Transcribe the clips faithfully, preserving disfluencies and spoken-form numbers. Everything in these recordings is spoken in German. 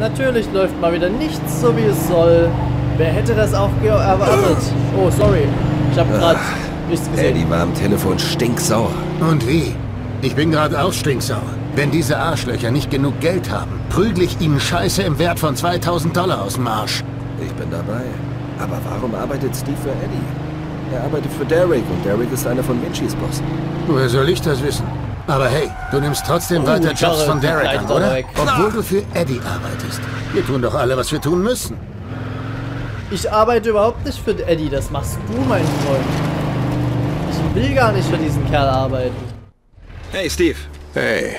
Natürlich läuft mal wieder nichts so wie es soll. Wer hätte das auch erwartet? Oh, sorry. Ich habe gerade nichts gesehen. Eddie war am Telefon stinksauer. Und wie? Ich bin gerade auch stinksauer. Wenn diese Arschlöcher nicht genug Geld haben, prügle ich ihnen Scheiße im Wert von zweitausend Dollar aus dem Arsch. Ich bin dabei. Aber warum arbeitet Steve für Eddie? Er arbeitet für Derek und Derek ist einer von Minchys Bossen. Woher soll ich das wissen? Aber hey, du nimmst trotzdem oh, weiter Jobs von Derek an, oder? Weg. Obwohl du für Eddie arbeitest. Wir tun doch alle, was wir tun müssen. Ich arbeite überhaupt nicht für Eddie, das machst du, mein Freund. Ich will gar nicht für diesen Kerl arbeiten. Hey, Steve. Hey.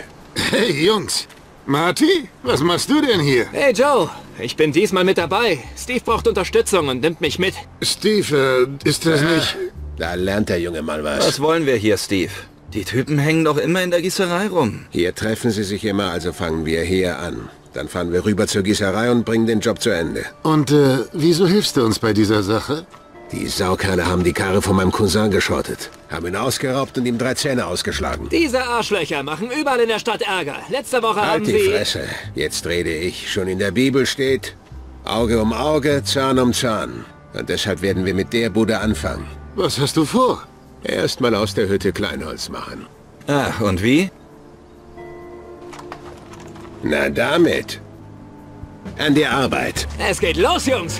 Hey, Jungs. Marty, was machst du denn hier? Hey, Joe. Ich bin diesmal mit dabei. Steve braucht Unterstützung und nimmt mich mit. Steve, äh, ist das äh, nicht... Da lernt der junge Mann was. Was wollen wir hier, Steve? Die Typen hängen doch immer in der Gießerei rum. Hier treffen sie sich immer, also fangen wir hier an. Dann fahren wir rüber zur Gießerei und bringen den Job zu Ende. Und äh, wieso hilfst du uns bei dieser Sache? Die Saukerle haben die Karre von meinem Cousin geschortet. Haben ihn ausgeraubt und ihm drei Zähne ausgeschlagen. Diese Arschlöcher machen überall in der Stadt Ärger. Letzte Woche halt haben sie... Halt die Fresse. Jetzt rede ich. Schon in der Bibel steht, Auge um Auge, Zahn um Zahn. Und deshalb werden wir mit der Bude anfangen. Was hast du vor? Erstmal aus der Hütte Kleinholz machen. Ah, und wie? Na damit. An die Arbeit. Es geht los, Jungs.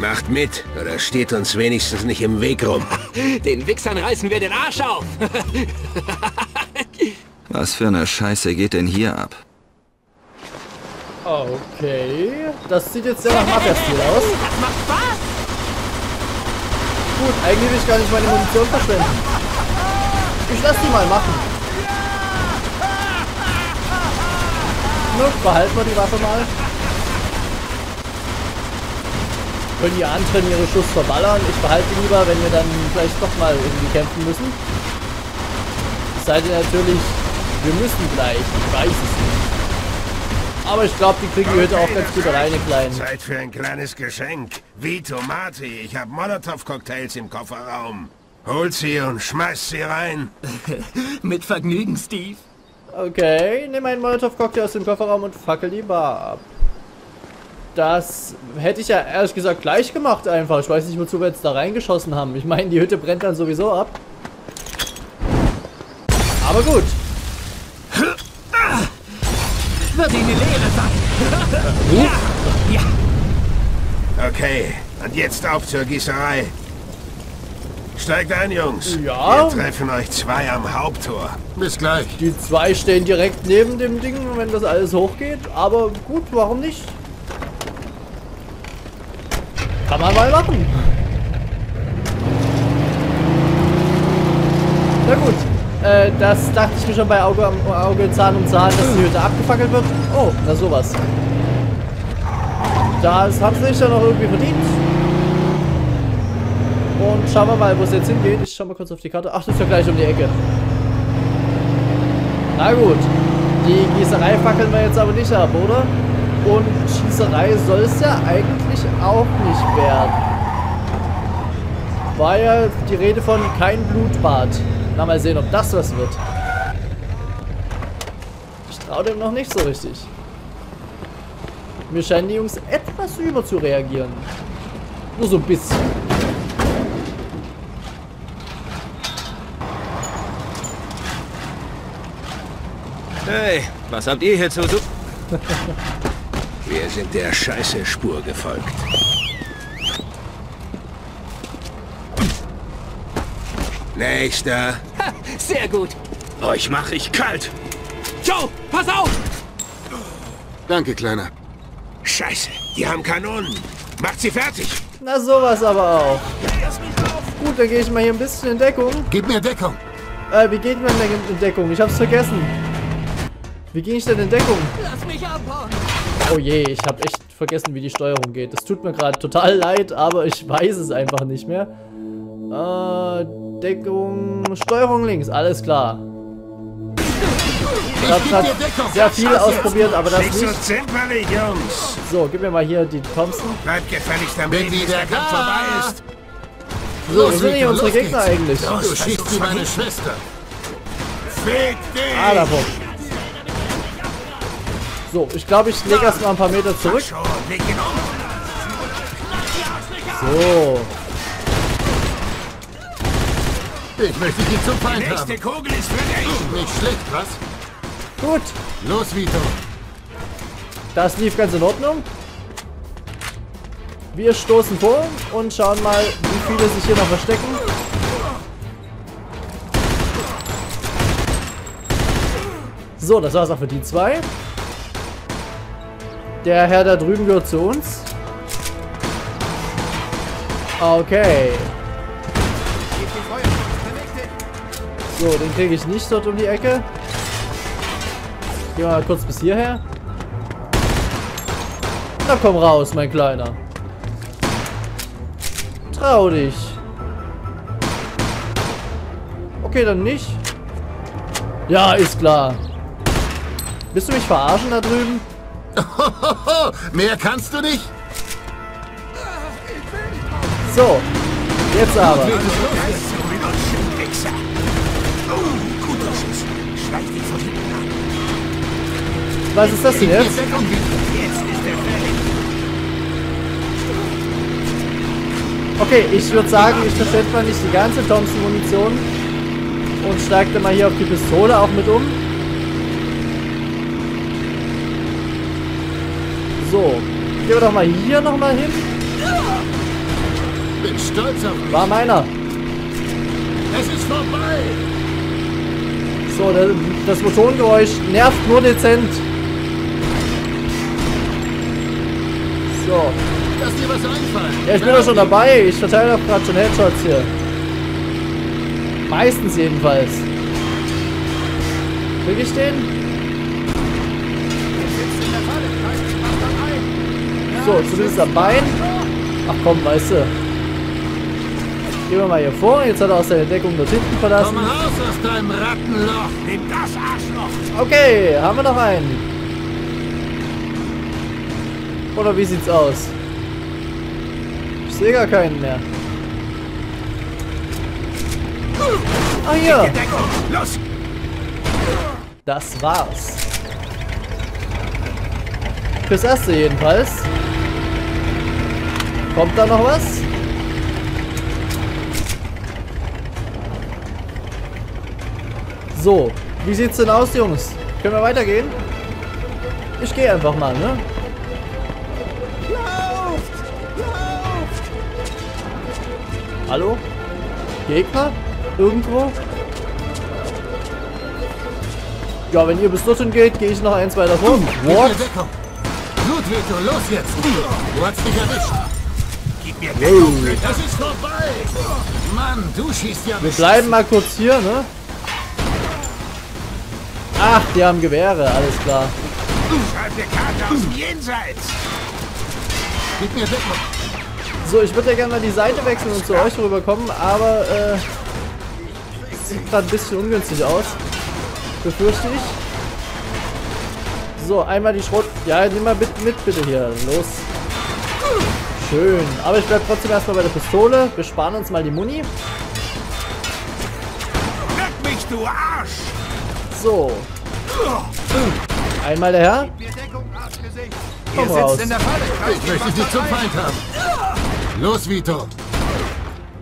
Macht mit, oder steht uns wenigstens nicht im Weg rum. Den Wichsern reißen wir den Arsch auf. Was für eine Scheiße geht denn hier ab? Okay, das sieht jetzt sehr nach Mafia-Stil aus. Das macht Spaß. Gut, eigentlich will ich gar nicht meine Munition verschwenden. Ich lass die mal machen. Nun, behalten wir die Waffe mal. Können die anderen ihre Schuss verballern. Ich behalte die lieber, wenn wir dann vielleicht doch mal irgendwie kämpfen müssen. Es sei denn natürlich, wir müssen gleich. Ich weiß es nicht. Aber ich glaube, die kriegen die Hütte auch ganz gut alleine klein. Zeit für ein kleines Geschenk. Vito, Marty, ich habe Molotow-Cocktails im Kofferraum. Hol sie und schmeiß sie rein. Mit Vergnügen, Steve. Okay, nimm einen Molotow-Cocktail aus dem Kofferraum und fackel die Bar ab. Das hätte ich ja ehrlich gesagt gleich gemacht einfach. Ich weiß nicht, wozu wir jetzt da reingeschossen haben. Ich meine, die Hütte brennt dann sowieso ab. Aber gut. Wird ihnen die Lehre sein. Ja. Ja. Okay, und jetzt auf zur Gießerei. Steigt ein, Jungs. Ja. Wir treffen euch zwei am Haupttor. Bis gleich. Die zwei stehen direkt neben dem Ding, wenn das alles hochgeht. Aber gut, warum nicht? Kann man mal machen. Na gut, äh, das dachte ich mir schon bei Auge, Auge Zahn um Zahn, dass die Hütte abgefackelt wird. Oh, na sowas. Das haben sie sich ja noch irgendwie verdient. Und schauen wir mal, wo es jetzt hingeht. Ich schau mal kurz auf die Karte. Ach, das ist ja gleich um die Ecke. Na gut, die Gießerei fackeln wir jetzt aber nicht ab, oder? Und Schießerei soll es ja eigentlich auch nicht werden. War ja die Rede von kein Blutbad. Na, mal sehen, ob das was wird. Ich traue dem noch nicht so richtig. Mir scheinen die Jungs etwas über zu reagieren. Nur so ein bisschen. Hey, was habt ihr hier zu tun? Wir sind der scheiße Spur gefolgt. Nächster. Ha, sehr gut. Euch mache ich kalt. Joe, pass auf! Danke, Kleiner. Scheiße, die haben Kanonen. Macht sie fertig. Na sowas aber auch. Gut, dann gehe ich mal hier ein bisschen in Deckung. Gib mir Deckung. Äh, wie geht man denn in Deckung? Ich hab's vergessen. Wie gehe ich denn in Deckung? Lass mich abhauen. Oh je, ich habe echt vergessen, wie die Steuerung geht. Das tut mir gerade total leid, aber ich weiß es einfach nicht mehr. Äh, Deckung, Steuerung links, alles klar. Ich habe gerade sehr viel ausprobiert, aber das nicht. So, gib mir mal hier die Thompson. Bleibt gefällig, damit der Kampf vorbei ist. So, das sind hier unsere Gegner eigentlich. Du schießt wie meine Schwester. Fick dich! Ah, davon. So, ich glaube, ich lege erstmal ein paar Meter zurück. So. Ich möchte die zum Feind haben. Die nächste Kugel ist für dich. Nicht schlecht, was? Gut. Los, Vito. Das lief ganz in Ordnung. Wir stoßen vor und schauen mal, wie viele sich hier noch verstecken. So, das war's auch für die zwei. Der Herr da drüben gehört zu uns. Okay. So, den kriege ich nicht dort um die Ecke. Gehen wir mal kurz bis hierher. Na komm raus, mein Kleiner. Trau dich. Okay, dann nicht. Ja, ist klar. Willst du mich verarschen da drüben? Mehr kannst du nicht. So, jetzt aber. Was ist das denn jetzt? Okay, ich würde sagen, ich verschwende mal nicht die ganze Thompson-Munition und steige dann mal hier auf die Pistole auch mit um. So, gehen wir doch mal hier nochmal hin. Bin stolz auf mich. War meiner. Es ist vorbei. So, das, das Motorengeräusch nervt nur dezent. So. Lass dir was einfallen. Ja, ich bin doch schon dabei. Ich verteile doch gerade schon Headshots hier. Meistens jedenfalls. Krieg ich den? So, zumindest am Bein. Ach komm, weißt du. Gehen wir mal hier vor. Jetzt hat er aus der Deckung dort hinten verlassen. Komm raus aus deinem Rattenloch. Nimm das Arschloch. Okay, haben wir noch einen. Oder wie sieht's aus? Ich sehe gar keinen mehr. Ah ja. Das war's. Fürs Erste jedenfalls. Kommt da noch was? So, wie sieht's denn aus, Jungs? Können wir weitergehen? Ich gehe einfach mal, ne? Lauft! Lauft! Hallo? Gegner? Irgendwo? Ja, wenn ihr bis dorthin geht, gehe ich noch eins weiter rum. What? Gut, Vito, los jetzt! Du hast dich erwischt! Gib mir Deckung! Das ist vorbei! Mann, du schießt ja. Wir bleiben mal kurz hier, ne? Ach, die haben Gewehre, alles klar. Schreib dir Karte aus dem Jenseits. Gib mir Deckung. So, ich würde ja gerne mal die Seite wechseln und zu euch rüberkommen, aber äh, sieht gerade ein bisschen ungünstig aus, befürchte ich. So, einmal die Schrot... Ja, nimm mal mit, mit bitte hier. Los. Schön. Aber ich bleibe trotzdem erstmal bei der Pistole. Wir sparen uns mal die Muni. Weg mich, du Arsch! So. Einmal der Herr. Komm raus. Ich möchte dich zum Feind haben. Los, Vito.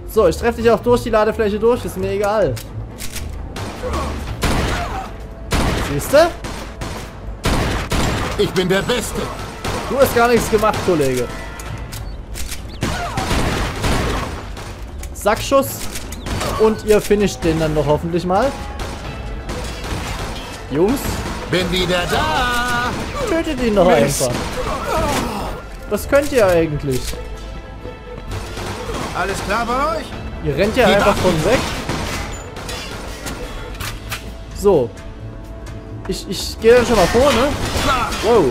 So, ich treffe dich auch durch die Ladefläche durch. Ist mir egal. Siehst du? Ich bin der Beste. Du hast gar nichts gemacht, Kollege. Sackschuss. Und ihr finisht den dann noch hoffentlich mal. Jungs, bin wieder da. Tötet ihn noch einfach. Was könnt ihr eigentlich? Alles klar bei euch? Ihr rennt ja einfach von weg. So. Ich, ich gehe dann schon mal vor, ne? Wow.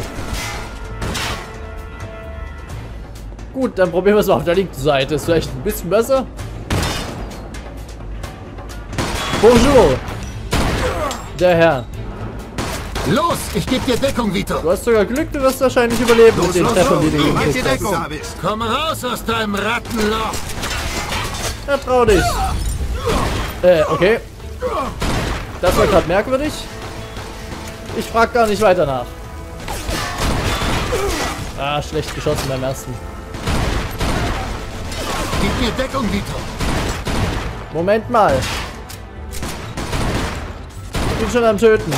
Gut, dann probieren wir es mal auf der linken Seite. Ist vielleicht ein bisschen besser. Bonjour. Der Herr. Los, ich gebe dir Deckung, Vito. Du hast sogar Glück, du wirst wahrscheinlich überleben los, mit den los, Treffern, die du gekriegt hast. Komm raus aus deinem Rattenloch. Ja, trau dich. Äh, okay. Das war gerade merkwürdig. Ich frag gar nicht weiter nach. Ah, schlecht geschossen beim ersten. Gib mir Deckung, Vito. Moment mal. Ich bin schon am Töten.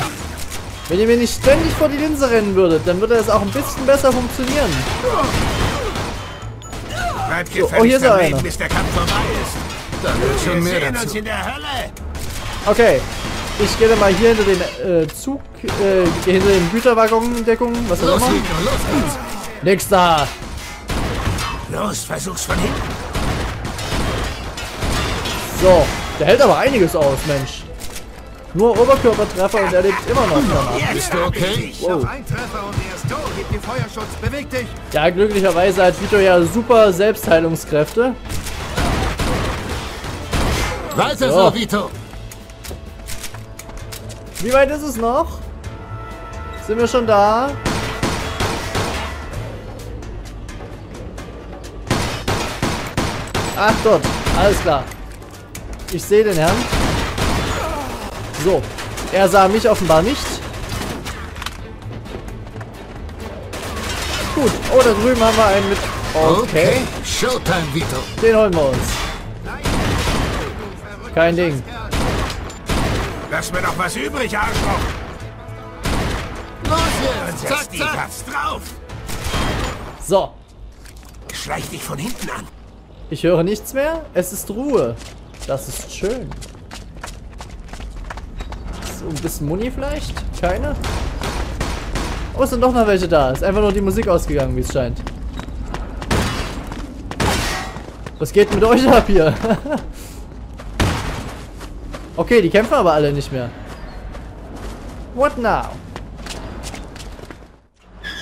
Wenn ihr mir nicht ständig vor die Linse rennen würdet, dann würde das auch ein bisschen besser funktionieren. So, oh, hier ist er einer. Okay. Ich gehe mal hier hinter den äh, Zug, äh, hinter den Güterwaggon Deckung, was auch immer. Nix da. Los, versuch's von hinten. So, der hält aber einiges aus, Mensch. Nur Oberkörpertreffer und er lebt immer noch danach. Bist du okay? Wow. Ja, glücklicherweise hat Vito ja super Selbstheilungskräfte. Weiter so, Vito. Wie weit ist es noch? Sind wir schon da? Ach dort, alles klar. Ich sehe den Herrn. So, er sah mich offenbar nicht. Gut, oh, da drüben haben wir einen mit... Okay, Showtime, Vito. Den holen wir uns. Kein Ding. Lass mir doch was übrig, Arschloch! Los jetzt! Zack, zack, zack. Hat's drauf! So. Schleich dich von hinten an. Ich höre nichts mehr. Es ist Ruhe. Das ist schön. So ein bisschen Muni vielleicht? Keine? Oh, es sind doch noch welche da. Ist einfach nur die Musik ausgegangen, wie es scheint. Was geht mit euch ab hier? Okay, die kämpfen aber alle nicht mehr. What now?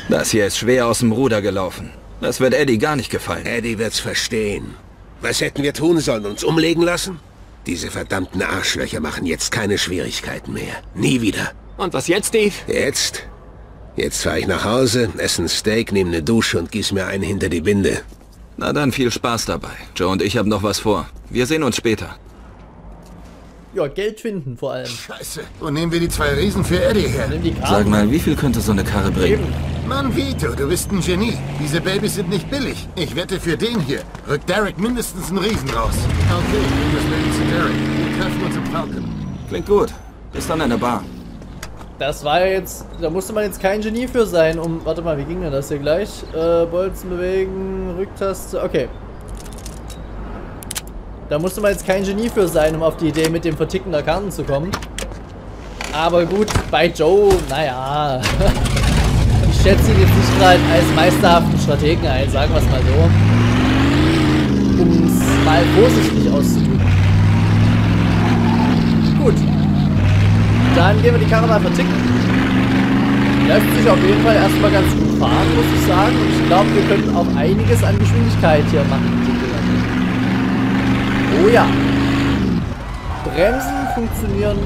Das hier ist schwer aus dem Ruder gelaufen. Das wird Eddie gar nicht gefallen. Eddie wird's verstehen. Was hätten wir tun sollen? Uns umlegen lassen? Diese verdammten Arschlöcher machen jetzt keine Schwierigkeiten mehr. Nie wieder. Und was jetzt, Steve? Jetzt? Jetzt fahre ich nach Hause, esse ein Steak, nehme eine Dusche und gieß mir einen hinter die Binde. Na dann, viel Spaß dabei. Joe und ich haben noch was vor. Wir sehen uns später. Ja, Geld finden vor allem. Scheiße. Wo nehmen wir die zwei Riesen für Eddie her? Sag mal, wie viel könnte so eine Karre bringen? Mann, Vito, du bist ein Genie. Diese Babys sind nicht billig. Ich wette, für den hier rückt Derek mindestens einen Riesen raus. Okay, das Leben zu Derek. Wir treffen uns im Falcon. Klingt gut. Bis dann in der Bar. Das war jetzt... Da musste man jetzt kein Genie für sein, um... Warte mal, wie ging denn das hier gleich? Äh, Bolzen bewegen, Rücktaste... Okay. Da musste man jetzt kein Genie für sein, um auf die Idee mit dem Verticken der Karten zu kommen. Aber gut, bei Joe, naja. Ich schätze ihn jetzt nicht gerade als meisterhaften Strategen ein, sagen wir es mal so. Um es mal vorsichtig auszudrücken. Gut. Dann gehen wir die Karre mal verticken. Lässt sich auf jeden Fall erstmal ganz gut fahren, muss ich sagen. Und ich glaube, wir könnten auch einiges an Geschwindigkeit hier machen. Oh ja. Bremsen funktionieren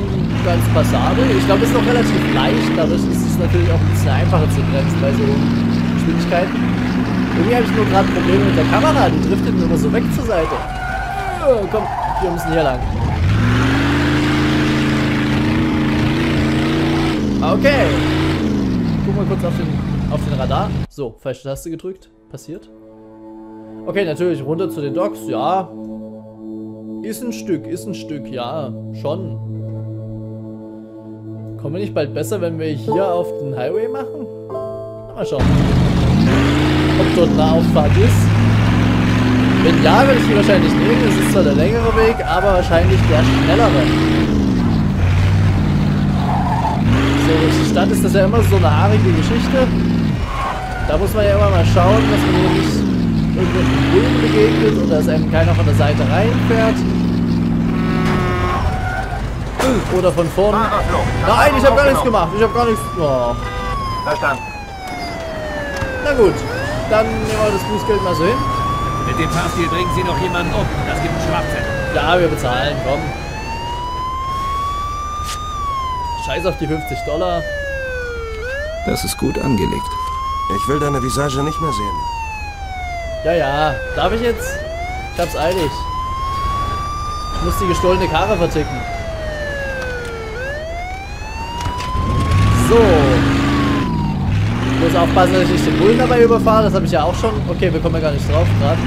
ganz passabel. Ich glaube, es ist noch relativ leicht. Dadurch ist es natürlich auch ein bisschen einfacher zu bremsen bei so Geschwindigkeiten. Irgendwie habe ich nur gerade Probleme mit der Kamera. Die driftet nur so weg zur Seite. Oh, komm, wir müssen hier lang. Okay. Guck mal kurz auf den, auf den Radar. So, falsche Taste gedrückt. Passiert. Okay, natürlich runter zu den Docks. Ja. Ist ein Stück, ist ein Stück, ja, schon. Kommen wir nicht bald besser, wenn wir hier auf den Highway machen? Mal schauen. Ob dort eine Auffahrt ist. Wenn ja, würde ich die wahrscheinlich nehmen. Das ist zwar der längere Weg, aber wahrscheinlich der schnellere. So, durch die Stadt ist das ja immer so eine haarige Geschichte. Da muss man ja immer mal schauen, dass man hier nicht irgendwelchen Bullen begegnet oder dass einem keiner von der Seite reinfährt. Oder von vorne. Nein, ich habe gar nichts gemacht. Ich habe gar nichts. Oh. Verstanden. Na gut, dann nehmen wir das Bußgeld mal so hin. Mit dem Fahrstil bringen Sie noch jemanden um. Das gibt einen Strafzettel. Ja, wir bezahlen. Komm. Scheiß auf die fünfzig Dollar. Das ist gut angelegt. Ich will deine Visage nicht mehr sehen. Ja, ja. Darf ich jetzt? Ich hab's eilig. Ich muss die gestohlene Karre verticken. So. Los muss aufpassen, dass ich nicht den Bullen dabei überfahre. Das habe ich ja auch schon... Okay, wir kommen ja gar nicht drauf gerade.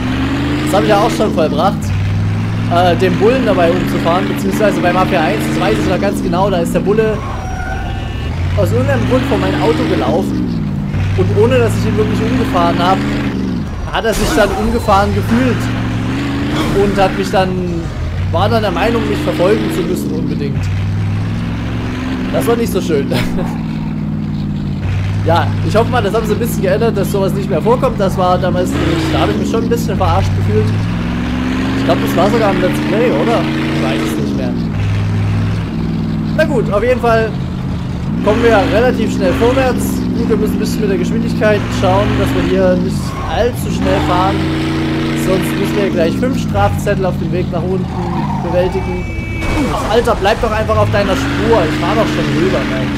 Das habe ich ja auch schon vollbracht. Äh, den Bullen dabei umzufahren. Beziehungsweise beim A P eins, das weiß ich noch ganz genau, da ist der Bulle aus irgendeinem Grund vor mein Auto gelaufen. Und ohne, dass ich ihn wirklich umgefahren habe, hat er sich dann umgefahren gefühlt. Und hat mich dann... war dann der Meinung, mich verfolgen zu müssen unbedingt. Das war nicht so schön. Ja, ich hoffe mal, das haben sie ein bisschen geändert, dass sowas nicht mehr vorkommt. Das war damals nicht. Da habe ich mich schon ein bisschen verarscht gefühlt. Ich glaube, das war sogar am letzten Play, oder? Ich weiß es nicht mehr. Na gut, auf jeden Fall kommen wir relativ schnell vorwärts. Gut, wir müssen ein bisschen mit der Geschwindigkeit schauen, dass wir hier nicht allzu schnell fahren. Sonst müssen wir gleich fünf Strafzettel auf dem Weg nach unten bewältigen. Ach, Alter, bleib doch einfach auf deiner Spur. Ich war doch schon rüber, Mensch.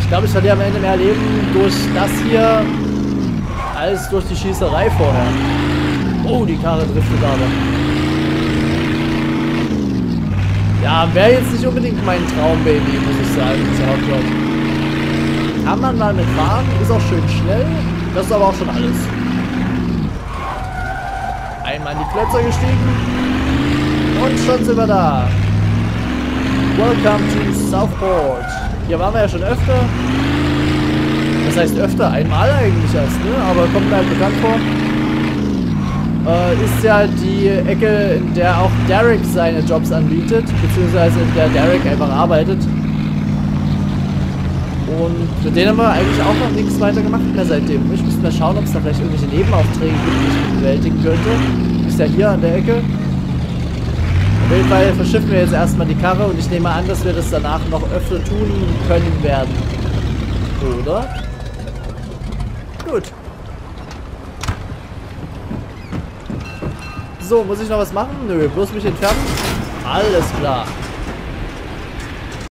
Ich glaube, ich werde am Ende mehr erleben durch das hier als durch die Schießerei vorher. Oh, die Karre driftet aber. Ja, wäre jetzt nicht unbedingt mein Traumbaby, muss ich sagen, das Hauptjob. Kann man mal mitfahren, ist auch schön schnell. Das ist aber auch schon alles. Einmal in die Plätze gestiegen. Und schon sind wir da. Welcome to Southport. Hier waren wir ja schon öfter. Das heißt öfter, einmal eigentlich erst, ne? Aber kommt halt bekannt vor. Äh, ist ja die Ecke, in der auch Derek seine Jobs anbietet, beziehungsweise in der Derek einfach arbeitet. Und mit denen haben wir eigentlich auch noch nichts weiter gemacht mehr seitdem. Ich müsste mal schauen, ob es da vielleicht irgendwelche Nebenaufträge gibt, die ich bewältigen könnte. Ist ja hier an der Ecke. Auf jeden Fall verschiffen wir jetzt erstmal die Karre und ich nehme an, dass wir das danach noch öfter tun können werden. Oder? Gut. So, muss ich noch was machen? Nö, bloß mich entfernen. Alles klar.